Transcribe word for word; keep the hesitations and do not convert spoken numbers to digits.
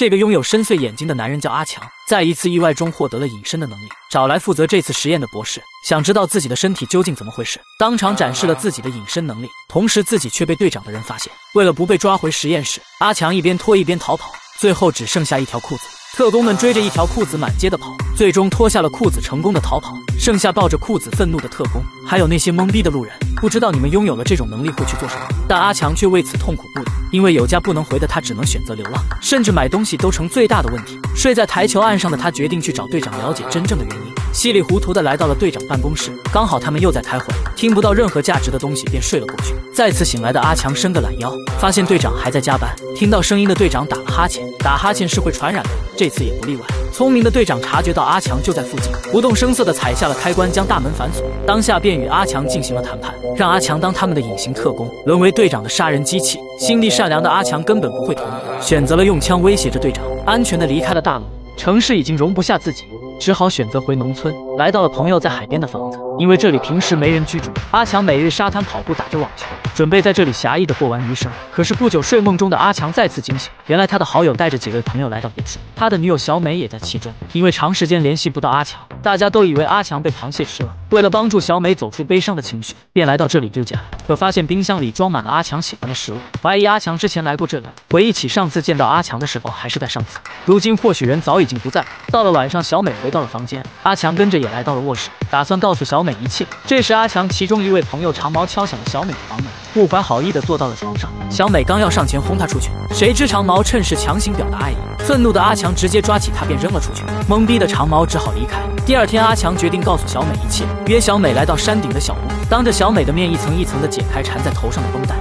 这个拥有深邃眼睛的男人叫阿强，在一次意外中获得了隐身的能力，找来负责这次实验的博士，想知道自己的身体究竟怎么回事，当场展示了自己的隐身能力，同时自己却被队长的人发现。为了不被抓回实验室，阿强一边拖一边逃跑，最后只剩下一条裤子。 特工们追着一条裤子满街的跑，最终脱下了裤子，成功的逃跑。剩下抱着裤子愤怒的特工，还有那些懵逼的路人。不知道你们拥有了这种能力会去做什么，但阿强却为此痛苦不已，因为有家不能回的他只能选择流浪，甚至买东西都成最大的问题。睡在台球案上的他决定去找队长了解真正的原因，稀里糊涂的来到了队长办公室，刚好他们又在开会，听不到任何价值的东西便睡了过去。再次醒来的阿强伸个懒腰，发现队长还在加班，听到声音的队长打了哈欠，打哈欠是会传染的。 这次也不例外。聪明的队长察觉到阿强就在附近，不动声色地踩下了开关，将大门反锁。当下便与阿强进行了谈判，让阿强当他们的隐形特工，沦为队长的杀人机器。心地善良的阿强根本不会同意，选择了用枪威胁着队长，安全地离开了大陆。城市已经容不下自己，只好选择回农村，来到了朋友在海边的房子，因为这里平时没人居住。阿强每日沙滩跑步，打着网球。 准备在这里侠义的过完余生，可是不久睡梦中的阿强再次惊醒，原来他的好友带着几位朋友来到别墅，他的女友小美也在其中。因为长时间联系不到阿强，大家都以为阿强被螃蟹吃了。为了帮助小美走出悲伤的情绪，便来到这里度假，可发现冰箱里装满了阿强喜欢的食物，怀疑阿强之前来过这里。回忆起上次见到阿强的时候，还是在上次，如今或许人早已经不在。到了晚上，小美回到了房间，阿强跟着也来到了卧室，打算告诉小美一切。这时，阿强其中一位朋友长毛敲响了小美的房门。 不怀好意的坐到了床上，小美刚要上前轰他出去，谁知长毛趁势强行表达爱意，愤怒的阿强直接抓起他便扔了出去，懵逼的长毛只好离开。第二天，阿强决定告诉小美一切，约小美来到山顶的小屋，当着小美的面一层一层的解开缠在头上的绷带。